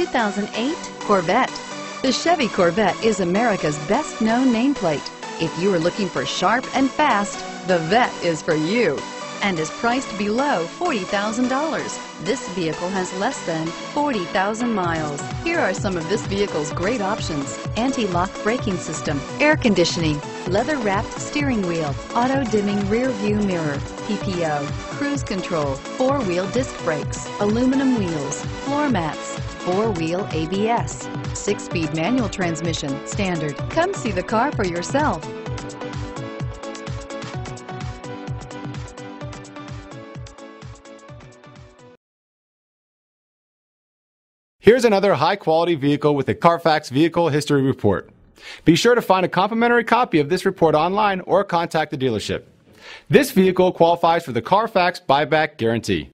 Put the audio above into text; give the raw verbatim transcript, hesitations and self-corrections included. two thousand eight Corvette. The Chevy Corvette is America's best-known nameplate. If you are looking for sharp and fast, the Vette is for you, and is priced below forty thousand dollars. This vehicle has less than forty thousand miles. Here are some of this vehicle's great options: anti-lock braking system, air conditioning, leather-wrapped steering wheel, auto-dimming rear-view mirror, P P O, cruise control, four-wheel disc brakes, aluminum wheels, floor mats, four-wheel A B S, six-speed manual transmission, standard. Come see the car for yourself. Here's another high-quality vehicle with a Carfax Vehicle History Report. Be sure to find a complimentary copy of this report online or contact the dealership. This vehicle qualifies for the Carfax Buyback Guarantee.